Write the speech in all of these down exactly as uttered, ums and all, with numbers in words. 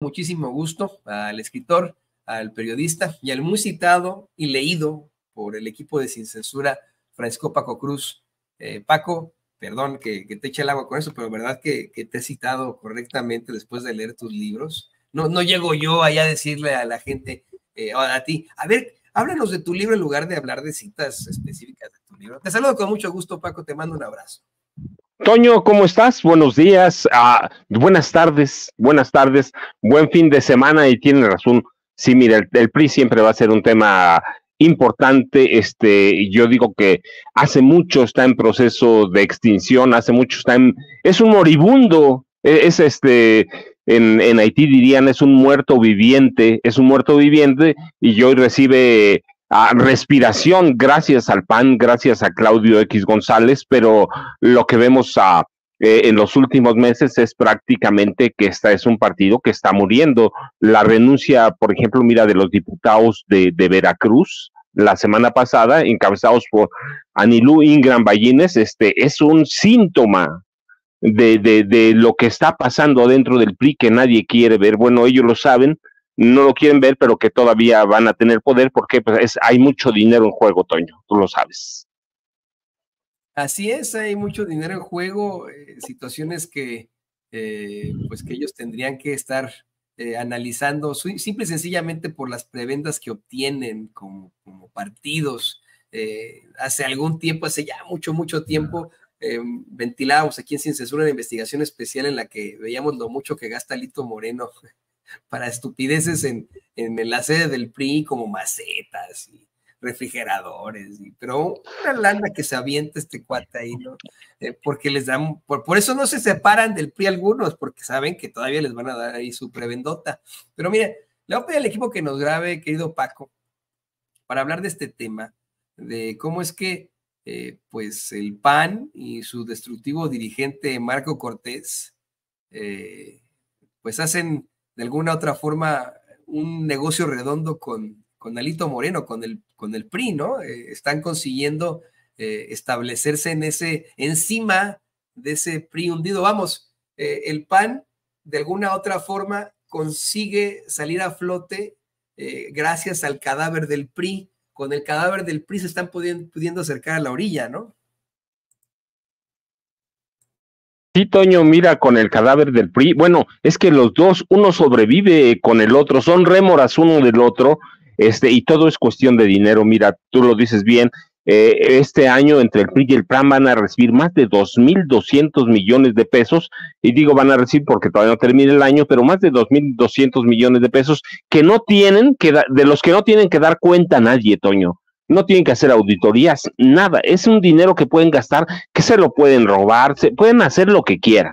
muchísimo gusto al escritor, al periodista y al muy citado y leído por el equipo de Sin Censura, Francisco Paco Cruz. Eh, Paco, perdón que, que te eche el agua con eso, pero verdad que, que te he citado correctamente después de leer tus libros. No, no llego yo allá a decirle a la gente, eh, a ti, a ver, háblanos de tu libro en lugar de hablar de citas específicas de tu libro. Te saludo con mucho gusto, Paco, te mando un abrazo. Toño, ¿cómo estás? Buenos días, ah, buenas tardes, buenas tardes, buen fin de semana. Y tienes razón, sí, mira, el, el P R I siempre va a ser un tema importante. Este, yo digo que hace mucho está en proceso de extinción, hace mucho está en, es un moribundo, es este... En, en Haití dirían es un muerto viviente, es un muerto viviente y hoy recibe uh, respiración gracias al P A N, gracias a Claudio X González, pero lo que vemos uh, eh, en los últimos meses es prácticamente que esta es un partido que está muriendo. La renuncia, por ejemplo, mira, de los diputados de, de Veracruz la semana pasada, encabezados por Anilú Ingram Ballines, este es un síntoma De, de, de lo que está pasando dentro del P R I, que nadie quiere ver. Bueno, ellos lo saben, no lo quieren ver, pero que todavía van a tener poder, porque pues es, hay mucho dinero en juego, Toño, tú lo sabes. Así es, hay mucho dinero en juego, eh, situaciones que, eh, pues que ellos tendrían que estar eh, analizando, simple y sencillamente por las prebendas que obtienen como, como partidos. Eh, hace algún tiempo, hace ya mucho, mucho tiempo, Eh, ventilábamos aquí en Sin Censura una investigación especial en la que veíamos lo mucho que gasta Alito Moreno para estupideces en, en la sede del P R I, como macetas y refrigeradores, y, pero una lana que se avienta este cuate ahí, ¿no? Eh, porque les dan, por, por eso no se separan del P R I algunos, porque saben que todavía les van a dar ahí su prebendota. Pero mira, le voy a pedir al equipo que nos grabe, querido Paco, para hablar de este tema, de cómo es que Eh, pues el P A N y su destructivo dirigente Marko Cortés, eh, pues hacen de alguna otra forma un negocio redondo con, con Alito Moreno, con el, con el P R I, ¿no? Eh, están consiguiendo eh, establecerse en ese, encima de ese P R I hundido. Vamos, eh, el P A N de alguna otra forma consigue salir a flote eh, gracias al cadáver del P R I. Con el cadáver del P R I se están pudiendo, pudiendo acercar a la orilla, ¿no? Sí, Toño, mira, con el cadáver del P R I, bueno, es que los dos, uno sobrevive con el otro, son rémoras uno del otro, este, y todo es cuestión de dinero. Mira, tú lo dices bien, eh, este año entre el P R I y el P A N van a recibir más de dos mil doscientos millones de pesos, y digo van a recibir porque todavía no termina el año, pero más de dos mil doscientos millones de pesos que no tienen que da, de los que no tienen que dar cuenta a nadie, Toño. No tienen que hacer auditorías, nada. Es un dinero que pueden gastar, que se lo pueden robar, se, pueden hacer lo que quieran.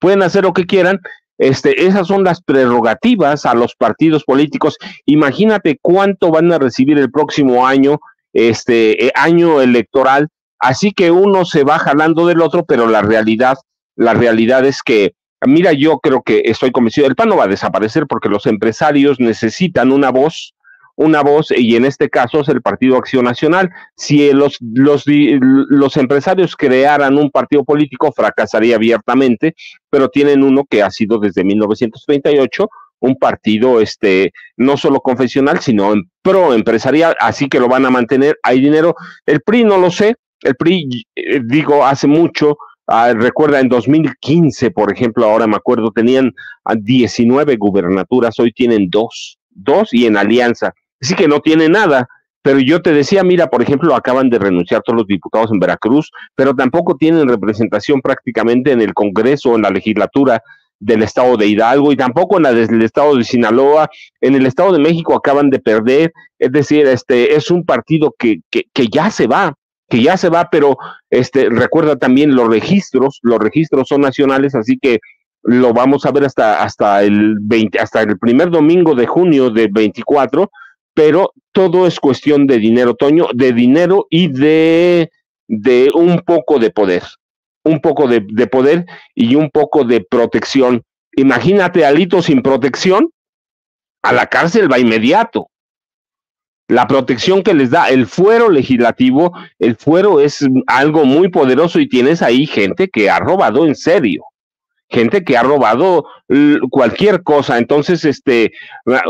Pueden hacer lo que quieran. Este, esas son las prerrogativas a los partidos políticos. Imagínate cuánto van a recibir el próximo año, este año electoral. Así que uno se va jalando del otro, pero la realidad, la realidad es que, mira, yo creo que estoy convencido, el P A N no va a desaparecer porque los empresarios necesitan una voz, una voz, y en este caso es el Partido Acción Nacional. Si los, los, los empresarios crearan un partido político, fracasaría abiertamente, pero tienen uno que ha sido desde mil novecientos treinta y ocho un partido este no solo confesional, sino pro empresarial, así que lo van a mantener. Hay dinero. El P R I no lo sé, el P R I, eh, digo, hace mucho, ah, recuerda en dos mil quince, por ejemplo, ahora me acuerdo, tenían diecinueve gubernaturas, hoy tienen dos, dos y en alianza. Así que no tiene nada, pero yo te decía, mira, por ejemplo, acaban de renunciar todos los diputados en Veracruz, pero tampoco tienen representación prácticamente en el Congreso, en la legislatura del estado de Hidalgo, y tampoco en la del estado de Sinaloa. En el estado de México acaban de perder, es decir, este es un partido que, que, que ya se va, que ya se va, pero este recuerda también los registros, los registros son nacionales, así que lo vamos a ver hasta, hasta el veinte, hasta el primer domingo de junio de veinticuatro, pero todo es cuestión de dinero, Toño, de dinero y de, de un poco de poder. un poco de, de poder y un poco de protección. Imagínate Alito sin protección, a la cárcel va inmediato. La protección que les da el fuero legislativo, el fuero es algo muy poderoso, y tienes ahí gente que ha robado en serio, gente que ha robado cualquier cosa. Entonces, este,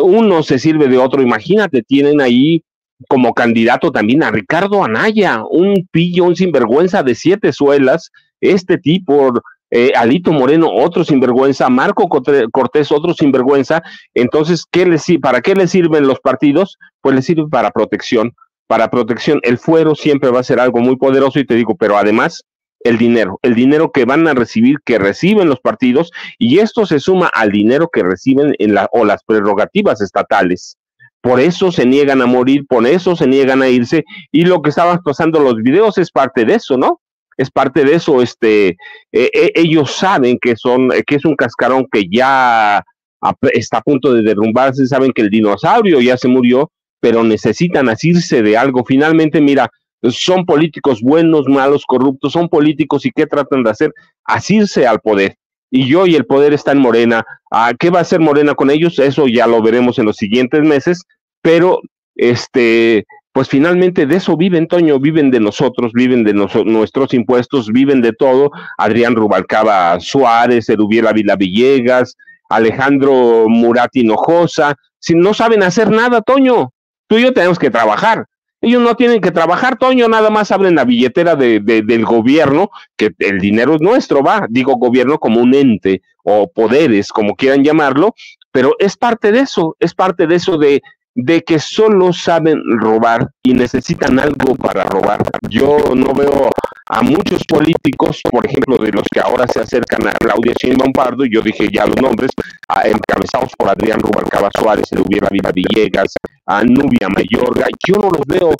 uno se sirve de otro. Imagínate, tienen ahí como candidato también a Ricardo Anaya, un pillo, un sinvergüenza de siete suelas, este tipo, eh, Alito Moreno, otro sinvergüenza, Marko Cortés, otro sinvergüenza. Entonces, ¿qué les, ¿para qué les sirven los partidos? Pues les sirve para protección, para protección. El fuero siempre va a ser algo muy poderoso, y te digo, pero además el dinero, el dinero que van a recibir, que reciben los partidos, y esto se suma al dinero que reciben en la, o las prerrogativas estatales. Por eso se niegan a morir, por eso se niegan a irse, y lo que estaban pasando los videos es parte de eso, ¿no? Es parte de eso. Este, eh, eh, ellos saben que son, eh, que es un cascarón que ya a, está a punto de derrumbarse, saben que el dinosaurio ya se murió, pero necesitan asirse de algo. Finalmente, mira, son políticos buenos, malos, corruptos, son políticos, y ¿qué tratan de hacer? Asirse al poder. Y hoy el poder está en Morena. ¿A qué va a hacer Morena con ellos? Eso ya lo veremos en los siguientes meses, pero este, pues finalmente de eso viven, Toño, viven de nosotros, viven de noso nuestros impuestos, viven de todo. Adrián Rubalcaba Suárez, Erubiel Ávila Villegas, Alejandro Muratinojosa, si no saben hacer nada, Toño, tú y yo tenemos que trabajar. Ellos no tienen que trabajar, Toño, nada más abren la billetera de, de, del gobierno, que el dinero es nuestro, va, digo gobierno como un ente, o poderes, como quieran llamarlo, pero es parte de eso, es parte de eso de, de que solo saben robar y necesitan algo para robar. Yo no veo a muchos políticos, por ejemplo, de los que ahora se acercan a Claudia Sheinbaum Pardo, y yo dije ya los nombres, a, encabezados por Adrián Rubalcaba Suárez, Eduviela Ávila Villegas, a Nubia Mayorga, yo no los veo,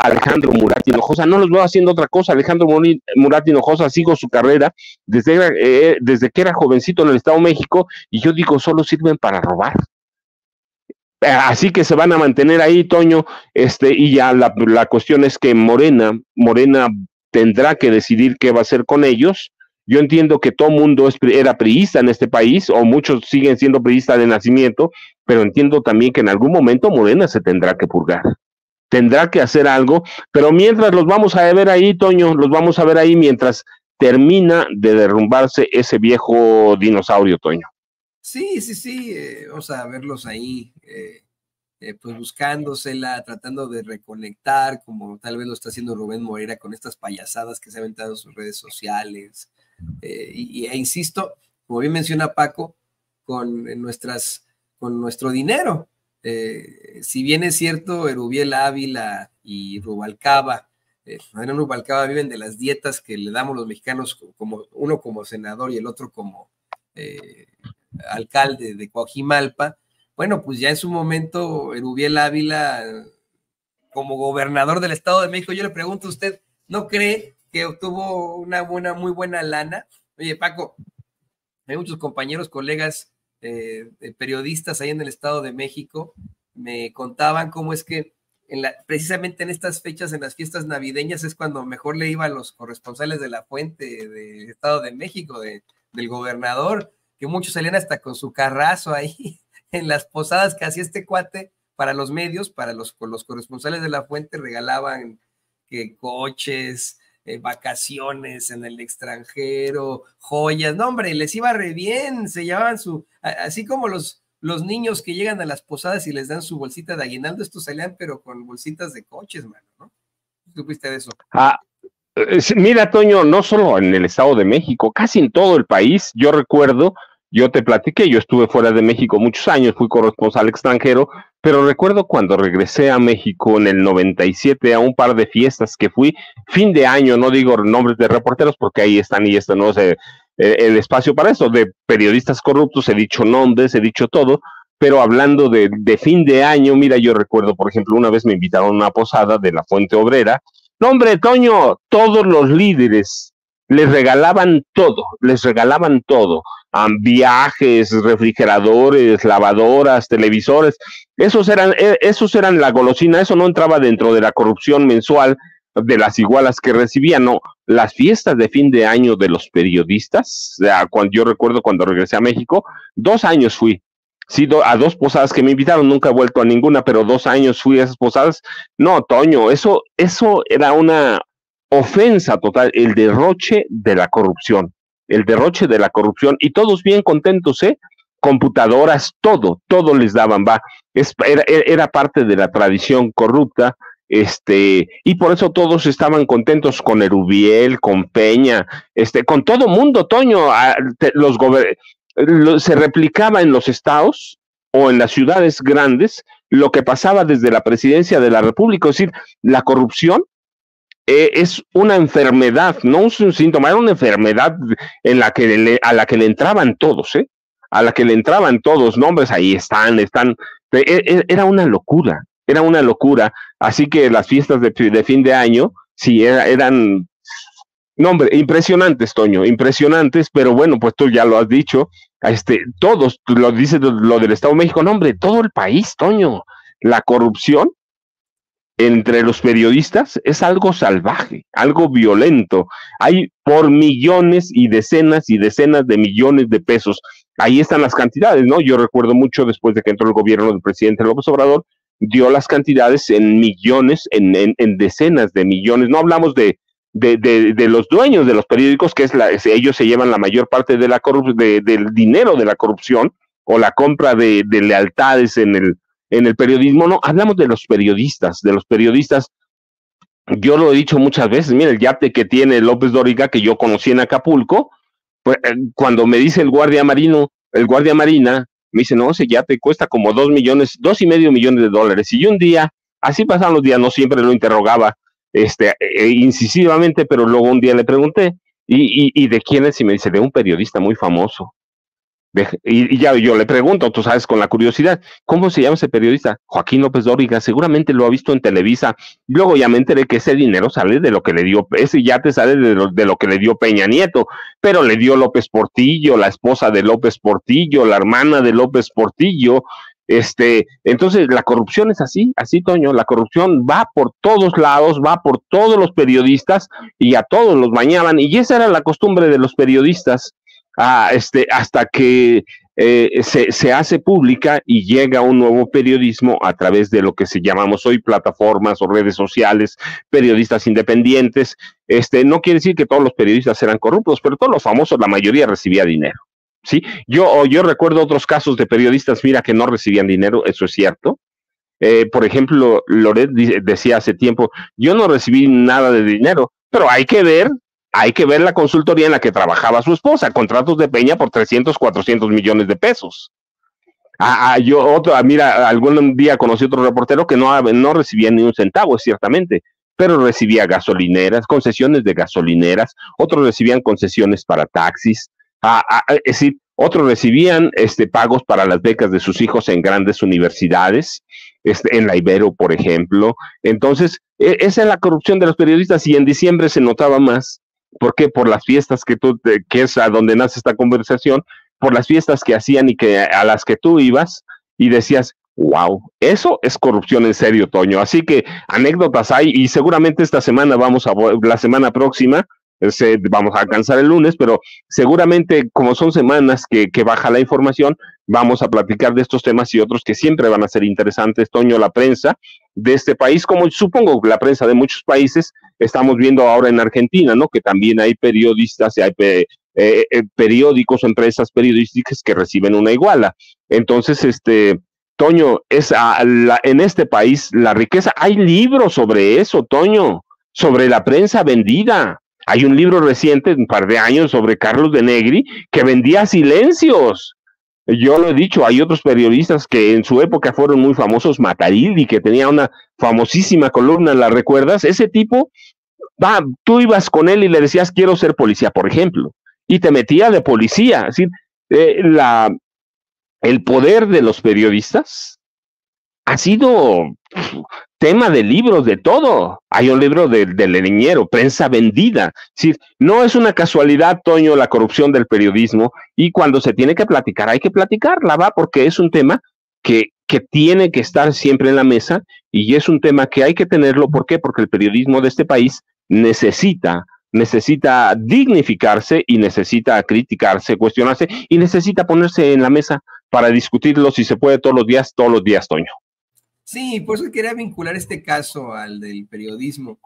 Alejandro Muratinojosa, no los veo haciendo otra cosa. Alejandro Muratinojosa, sigo su carrera desde, eh, desde que era jovencito en el Estado de México, y yo digo, solo sirven para robar. Así que se van a mantener ahí, Toño, este, y ya la, la cuestión es que Morena, Morena tendrá que decidir qué va a hacer con ellos. Yo entiendo que todo mundo es, era priista en este país, o muchos siguen siendo priistas de nacimiento, pero entiendo también que en algún momento Morena se tendrá que purgar, tendrá que hacer algo, pero mientras los vamos a ver ahí, Toño, los vamos a ver ahí mientras termina de derrumbarse ese viejo dinosaurio, Toño. Sí, sí, sí, eh, vamos a verlos ahí, eh, eh, pues buscándosela, tratando de reconectar, como tal vez lo está haciendo Rubén Moreira con estas payasadas que se ha aventado en sus redes sociales. Eh, y, e insisto, como bien menciona Paco, con nuestras, con nuestro dinero. Eh, si bien es cierto, Erubiel Ávila y Rubalcaba, eh, Adrián Rubalcaba, viven de las dietas que le damos los mexicanos, como uno como senador y el otro como eh, alcalde de Coajimalpa. Bueno, pues ya en su momento, Erubiel Ávila, como gobernador del Estado de México, yo le pregunto a usted, ¿no cree que obtuvo una buena, muy buena lana? Oye, Paco, hay muchos compañeros, colegas, eh, periodistas ahí en el Estado de México, me contaban cómo es que en la, precisamente en estas fechas, en las fiestas navideñas, es cuando mejor le iba a los corresponsales de La Fuente, del Estado de México, de, del gobernador, que muchos salían hasta con su carrazo ahí, en las posadas que hacía este cuate para los medios, para los, con los corresponsales de La Fuente, regalaban eh, coches, Eh, vacaciones en el extranjero, joyas. No, hombre, les iba re bien, se llevaban su, a, así como los, los niños que llegan a las posadas y les dan su bolsita de aguinaldo, estos salían pero con bolsitas de coches, mano, ¿no? ¿Tú supiste de eso? Ah, eh, mira, Toño, no solo en el Estado de México, casi en todo el país. Yo recuerdo, yo te platiqué, yo estuve fuera de México muchos años, fui corresponsal extranjero, pero recuerdo cuando regresé a México en el noventa y siete a un par de fiestas que fui, fin de año, no digo nombres de reporteros porque ahí están y esto no sé, eh, el espacio para eso, de periodistas corruptos, he dicho nombres, he dicho todo, pero hablando de, de fin de año, mira, yo recuerdo, por ejemplo, una vez me invitaron a una posada de La Fuente Obrera. No, hombre, Toño, todos los líderes les regalaban todo, les regalaban todo. Um, viajes, refrigeradores, lavadoras, televisores, esos eran, esos eran la golosina, eso no entraba dentro de la corrupción mensual de las igualas que recibían, no. Las fiestas de fin de año de los periodistas, o sea, cuando, yo recuerdo cuando regresé a México, dos años fui, sí, do, a dos posadas que me invitaron, nunca he vuelto a ninguna, pero dos años fui a esas posadas. No, Toño, eso, eso era una ofensa total, el derroche de la corrupción. el derroche de la corrupción, y todos bien contentos, ¿eh? Computadoras, todo, todo les daban, va, es, era, era parte de la tradición corrupta, este, y por eso todos estaban contentos con Erubiel, con Peña, este, con todo mundo, Toño, a, te, los gober- lo, se replicaba en los estados o en las ciudades grandes lo que pasaba desde la presidencia de la República, es decir, la corrupción eh, es una enfermedad, no es un síntoma, era una enfermedad en la que le, a la que le entraban todos, ¿eh? a la que le entraban todos, nombres, ahí están, están, era una locura, era una locura, así que las fiestas de, de fin de año, sí, era, eran, nombres, impresionantes, Toño, impresionantes, pero bueno, pues tú ya lo has dicho, este, todos, tú lo dices lo del Estado de México, no, hombre, todo el país, Toño, la corrupción entre los periodistas es algo salvaje, algo violento, hay por millones y decenas y decenas de millones de pesos. Ahí están las cantidades, ¿no? Yo recuerdo mucho después de que entró el gobierno del presidente López Obrador, dio las cantidades en millones, en, en, en decenas de millones. No hablamos de, de, de, de los dueños de los periódicos, que es la, ellos se llevan la mayor parte de la corrup- de, del dinero de la corrupción o la compra de, de lealtades en el, en el periodismo. No, hablamos de los periodistas, de los periodistas. Yo lo he dicho muchas veces, mira, el yate que tiene López Dóriga, que yo conocí en Acapulco, cuando me dice el guardia marino, el guardia marina, me dice, no, ese yate cuesta como dos millones, dos y medio millones de dólares, y un día, así pasaban los días, no siempre lo interrogaba, este, eh, incisivamente, pero luego un día le pregunté, y, y, y de quién es, y me dice, de un periodista muy famoso, de, y, y ya yo le pregunto, tú sabes, con la curiosidad, ¿cómo se llama ese periodista? Joaquín López Dóriga, seguramente lo ha visto en Televisa, luego ya me enteré que ese dinero sale de lo que le dio, ese yate sale de lo, de lo que le dio Peña Nieto, pero le dio López Portillo, la esposa de López Portillo, la hermana de López Portillo, este, entonces la corrupción es así, así Toño, la corrupción va por todos lados, va por todos los periodistas, y a todos los bañaban, y esa era la costumbre de los periodistas. Ah, este, hasta que eh, se, se hace pública y llega un nuevo periodismo a través de lo que se llamamos hoy plataformas o redes sociales, periodistas independientes. Este, no quiere decir que todos los periodistas eran corruptos, pero todos los famosos, la mayoría recibía dinero, ¿sí? Yo, yo recuerdo otros casos de periodistas, mira, que no recibían dinero, eso es cierto. Eh, por ejemplo, Loret decía hace tiempo, yo no recibí nada de dinero, pero hay que ver Hay que ver la consultoría en la que trabajaba su esposa, contratos de Peña por trescientos, cuatrocientos millones de pesos. Ah, ah, yo otro, ah, mira, algún día conocí otro reportero que no, no recibía ni un centavo, ciertamente, pero recibía gasolineras, concesiones de gasolineras, otros recibían concesiones para taxis, ah, ah, es decir, otros recibían este, pagos para las becas de sus hijos en grandes universidades, este, en la Ibero, por ejemplo. Entonces, esa es la corrupción de los periodistas, y en diciembre se notaba más. ¿Por qué? Por las fiestas que tú, te, que es a donde nace esta conversación, por las fiestas que hacían y que a las que tú ibas y decías, wow, eso es corrupción en serio, Toño. Así que anécdotas hay, y seguramente esta semana vamos a, la semana próxima, se, vamos a alcanzar el lunes, pero seguramente como son semanas que, que baja la información, vamos a platicar de estos temas y otros que siempre van a ser interesantes, Toño. La prensa de este país, como supongo la prensa de muchos países, estamos viendo ahora en Argentina, ¿no? Que también hay periodistas, hay eh, eh, periódicos, empresas periodísticas que reciben una iguala. Entonces, este, Toño, es a la, en este país la riqueza, hay libros sobre eso, Toño, sobre la prensa vendida. Hay un libro reciente, un par de años, sobre Carlos Denegri, que vendía silencios. Yo lo he dicho, hay otros periodistas que en su época fueron muy famosos, Matarilli, que tenía una famosísima columna, ¿la recuerdas? Ese tipo, va, tú ibas con él y le decías, quiero ser policía, por ejemplo, y te metía de policía. Es decir, eh, la, el poder de los periodistas ha sido tema de libros, de todo. Hay un libro del de leñero, prensa vendida. Sí, no es una casualidad, Toño, la corrupción del periodismo, y cuando se tiene que platicar, hay que platicarla, va, porque es un tema que, que tiene que estar siempre en la mesa, y es un tema que hay que tenerlo. ¿Por qué? Porque el periodismo de este país necesita, necesita dignificarse, y necesita criticarse, cuestionarse, y necesita ponerse en la mesa para discutirlo, si se puede, todos los días, todos los días, Toño. Sí, por eso quería vincular este caso al del periodismo,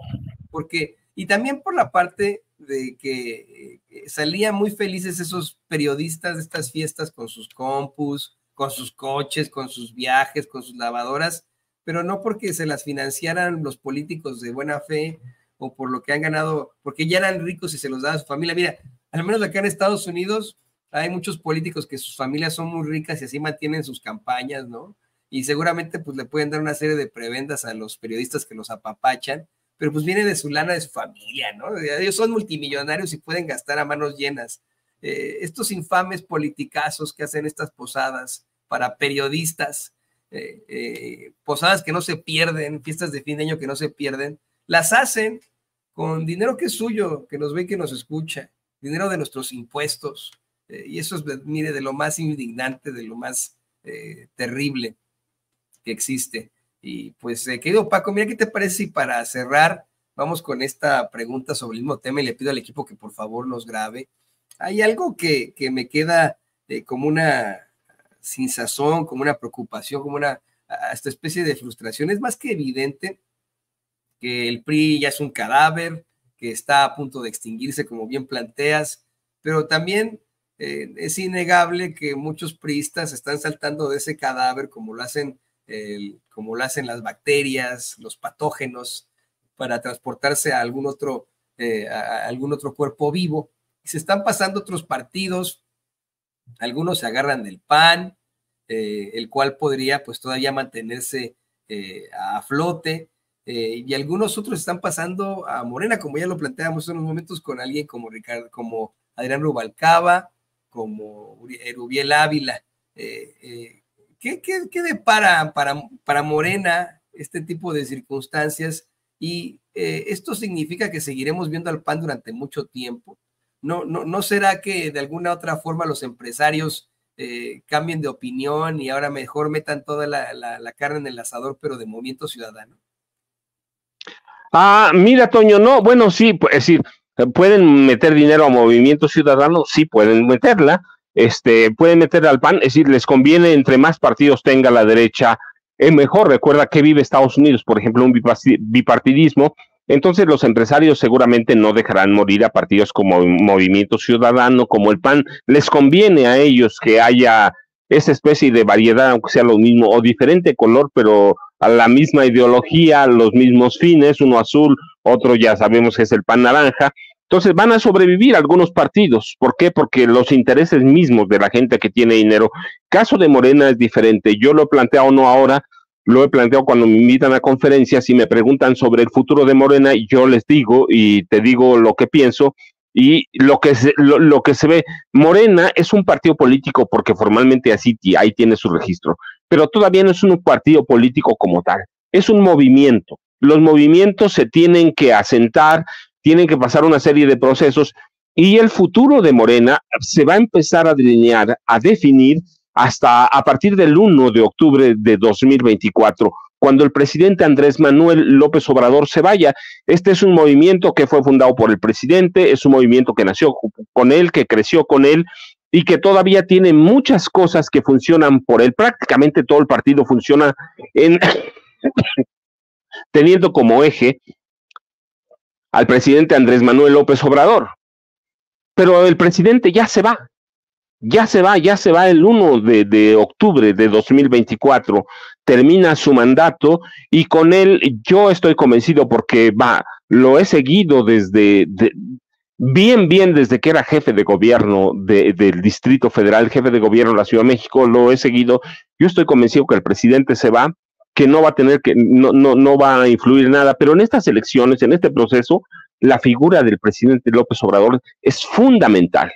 porque, y también por la parte de que eh, salían muy felices esos periodistas de estas fiestas con sus compus, con sus coches, con sus viajes, con sus lavadoras, pero no porque se las financiaran los políticos de buena fe o por lo que han ganado, porque ya eran ricos y se los daba a su familia. Mira, al menos acá en Estados Unidos hay muchos políticos que sus familias son muy ricas y así mantienen sus campañas, ¿no? Y seguramente pues le pueden dar una serie de prebendas a los periodistas que los apapachan, pero pues viene de su lana, de su familia, ¿no? Ellos son multimillonarios y pueden gastar a manos llenas. Eh, estos infames politicazos que hacen estas posadas para periodistas, eh, eh, posadas que no se pierden, fiestas de fin de año que no se pierden, las hacen con dinero que es suyo, que nos ve y que nos escucha, dinero de nuestros impuestos. Eh, y eso es, mire, de lo más indignante, de lo más eh, terrible que existe. Y pues, eh, querido Paco, mira, ¿qué te parece si para cerrar vamos con esta pregunta sobre el mismo tema y le pido al equipo que por favor nos grabe? Hay algo que, que me queda eh, como una sinsazón, como una preocupación, como una hasta especie de frustración. Es más que evidente que el P R I ya es un cadáver, que está a punto de extinguirse, como bien planteas, pero también eh, es innegable que muchos priistas están saltando de ese cadáver como lo hacen El, como lo hacen las bacterias, los patógenos, para transportarse a algún otro, eh, a algún otro cuerpo vivo. Y se están pasando otros partidos, algunos se agarran del PAN, eh, el cual podría pues todavía mantenerse eh, a flote, eh, y algunos otros están pasando a Morena, como ya lo planteábamos en unos momentos, con alguien como Ricardo, como Adrián Rubalcaba, como Erubiel Ávila. eh, eh, ¿Qué, qué, qué depara para, para Morena este tipo de circunstancias? Y eh, esto significa que seguiremos viendo al PAN durante mucho tiempo. ¿No, no, no será que de alguna otra forma los empresarios eh, cambien de opinión y ahora mejor metan toda la, la, la carne en el asador, pero de Movimiento Ciudadano? Ah, mira, Toño, no, bueno, sí, es decir, pueden meter dinero a Movimiento Ciudadano, sí pueden meterla. Este, pueden meter al PAN, es decir, les conviene, entre más partidos tenga la derecha, es mejor. Recuerda que vive Estados Unidos, por ejemplo, un bipartidismo, entonces los empresarios seguramente no dejarán morir a partidos como Movimiento Ciudadano, como el PAN. Les conviene a ellos que haya esa especie de variedad, aunque sea lo mismo o diferente color, pero a la misma ideología, los mismos fines, uno azul, otro ya sabemos que es el PAN naranja. Entonces van a sobrevivir algunos partidos. ¿Por qué? Porque los intereses mismos de la gente que tiene dinero. Caso de Morena es diferente. Yo lo he planteado no ahora, lo he planteado cuando me invitan a conferencias y me preguntan sobre el futuro de Morena, y yo les digo y te digo lo que pienso y lo que se, lo, lo que se ve. Morena es un partido político porque formalmente así ahí tiene su registro, pero todavía no es un partido político como tal. Es un movimiento. Los movimientos se tienen que asentar, tienen que pasar una serie de procesos, y el futuro de Morena se va a empezar a delinear, a definir, hasta a partir del uno de octubre de dos mil veinticuatro, cuando el presidente Andrés Manuel López Obrador se vaya. Este es un movimiento que fue fundado por el presidente, es un movimiento que nació con él, que creció con él, y que todavía tiene muchas cosas que funcionan por él. Prácticamente todo el partido funciona en teniendo como eje al presidente Andrés Manuel López Obrador. Pero el presidente ya se va, ya se va, ya se va el uno de octubre de dos mil veinticuatro, termina su mandato, y con él yo estoy convencido, porque va, lo he seguido desde, de, bien, bien desde que era jefe de gobierno de, del Distrito Federal, jefe de gobierno de la Ciudad de México, lo he seguido. Yo estoy convencido que el presidente se va, que no va a tener que, no, no, no va a influir nada, pero en estas elecciones, en este proceso, la figura del presidente López Obrador es fundamental,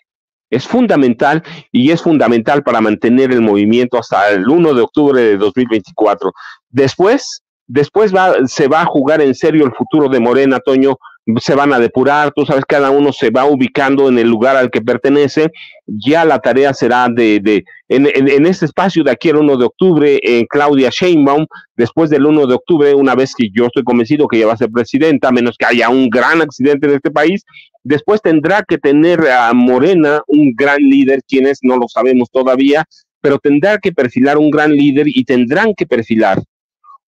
es fundamental, y es fundamental para mantener el movimiento hasta el uno de octubre de dos mil veinticuatro. Después, después va, se va a jugar en serio el futuro de Morena, Toño. Se van a depurar, tú sabes, cada uno se va ubicando en el lugar al que pertenece. Ya la tarea será de, de en, en, en este espacio de aquí el uno de octubre, en Claudia Sheinbaum, después del uno de octubre, una vez que yo estoy convencido que ella va a ser presidenta, a menos que haya un gran accidente en este país. Después tendrá que tener a Morena un gran líder, quién es, no lo sabemos todavía, pero tendrá que perfilar un gran líder, y tendrán que perfilar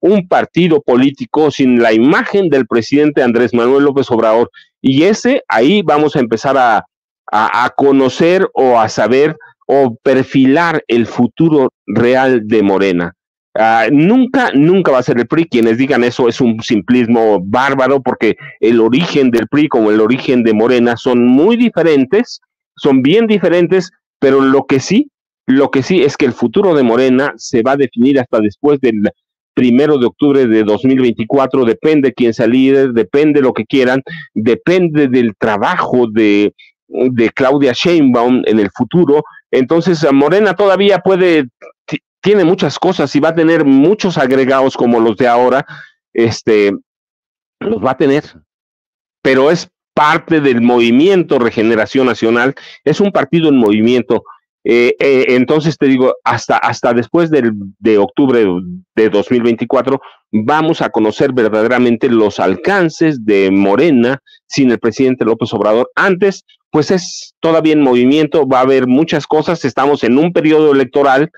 un partido político sin la imagen del presidente Andrés Manuel López Obrador. Y ese, ahí vamos a empezar a, a, a conocer o a saber o perfilar el futuro real de Morena. Uh, nunca, nunca va a ser el P R I. Quienes digan eso es un simplismo bárbaro, porque el origen del P R I como el origen de Morena son muy diferentes, son bien diferentes, pero lo que sí, lo que sí es que el futuro de Morena se va a definir hasta después del primero de octubre de dos mil veinticuatro, depende quién sea líder, depende lo que quieran, depende del trabajo de, de Claudia Sheinbaum en el futuro. Entonces Morena todavía puede, tiene muchas cosas y va a tener muchos agregados como los de ahora, este, los va a tener, pero es parte del movimiento Regeneración Nacional, es un partido en movimiento. Eh, eh, entonces te digo, hasta, hasta después del, de octubre de dos mil veinticuatro vamos a conocer verdaderamente los alcances de Morena sin el presidente López Obrador. Antes, pues es todavía en movimiento, va a haber muchas cosas, estamos en un periodo electoral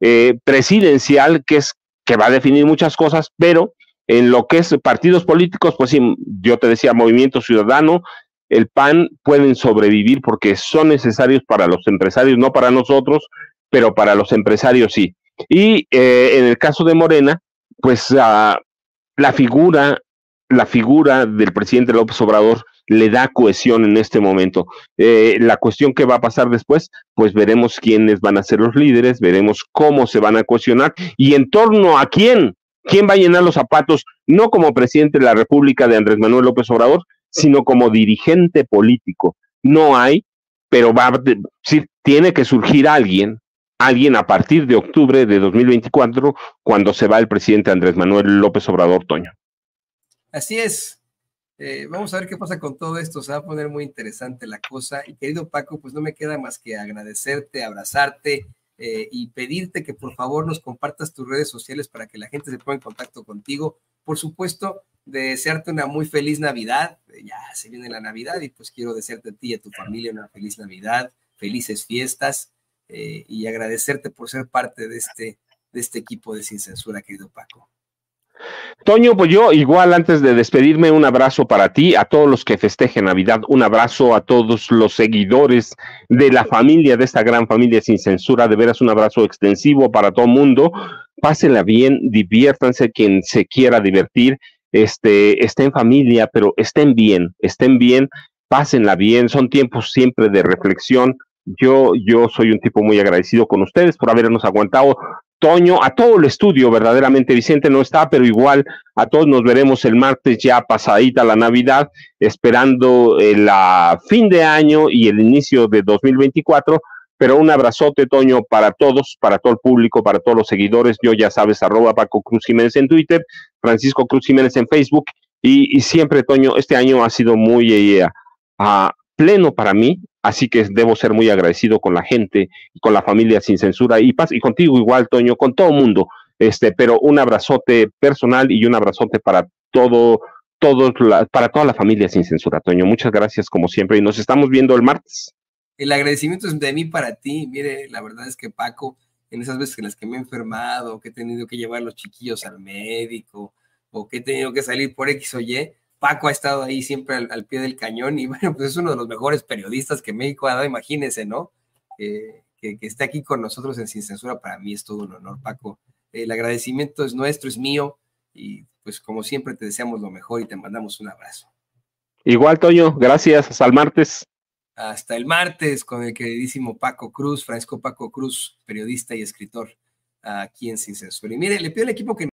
eh, presidencial que, es, que va a definir muchas cosas, pero en lo que es partidos políticos, pues sí, yo te decía, Movimiento Ciudadano, el P A N pueden sobrevivir porque son necesarios para los empresarios, no para nosotros, pero para los empresarios sí. Y eh, en el caso de Morena, pues uh, la figura, la figura del presidente López Obrador le da cohesión en este momento. Eh, la cuestión que va a pasar después, pues veremos quiénes van a ser los líderes, veremos cómo se van a cohesionar y en torno a quién, quién va a llenar los zapatos, no como presidente de la República de Andrés Manuel López Obrador, sino como dirigente político. No hay, pero va, sí, tiene que surgir alguien, alguien a partir de octubre de dos mil veinticuatro, cuando se va el presidente Andrés Manuel López Obrador, Toño. Así es. Eh, vamos a ver qué pasa con todo esto, se va a poner muy interesante la cosa. Y querido Paco, pues no me queda más que agradecerte, abrazarte eh, y pedirte que por favor nos compartas tus redes sociales para que la gente se ponga en contacto contigo. Por supuesto, desearte una muy feliz Navidad, ya se viene la Navidad y pues quiero desearte a ti y a tu familia una feliz Navidad, felices fiestas eh, y agradecerte por ser parte de este, de este equipo de Sin Censura, querido Paco. Toño, pues yo igual antes de despedirme, un abrazo para ti, a todos los que festejen Navidad, un abrazo a todos los seguidores de la familia, de esta gran familia Sin Censura, de veras un abrazo extensivo para todo mundo, pásenla bien, diviértanse quien se quiera divertir, este, estén en familia, pero estén bien, estén bien, pásenla bien, son tiempos siempre de reflexión. Yo, yo soy un tipo muy agradecido con ustedes por habernos aguantado, Toño, a todo el estudio, verdaderamente. Vicente no está, pero igual a todos nos veremos el martes ya pasadita la Navidad, esperando el uh, fin de año y el inicio de dos mil veinticuatro, pero un abrazote, Toño, para todos, para todo el público, para todos los seguidores. Yo ya sabes, arroba Paco Cruz Jiménez en Twitter, Francisco Cruz Jiménez en Facebook, y, y siempre, Toño, este año ha sido muy uh, uh, pleno para mí, así que debo ser muy agradecido con la gente, con la familia Sin Censura y Paz, y contigo igual, Toño, con todo mundo, este, pero un abrazote personal y un abrazote para todo, todo la, para toda la familia Sin Censura, Toño, muchas gracias como siempre, y nos estamos viendo el martes. El agradecimiento es de mí para ti, mire, la verdad es que Paco, en esas veces en las que me he enfermado, que he tenido que llevar a los chiquillos al médico, o que he tenido que salir por X o Y, Paco ha estado ahí siempre al, al pie del cañón y bueno, pues es uno de los mejores periodistas que México ha dado, imagínense, ¿no? Eh, que, que esté aquí con nosotros en Sin Censura, para mí es todo un honor, Paco. El agradecimiento es nuestro, es mío y pues como siempre te deseamos lo mejor y te mandamos un abrazo. Igual, Toño, gracias, hasta el martes. Hasta el martes con el queridísimo Paco Cruz, Francisco Paco Cruz, periodista y escritor aquí en Sin Censura. Y mire, le pido al equipo que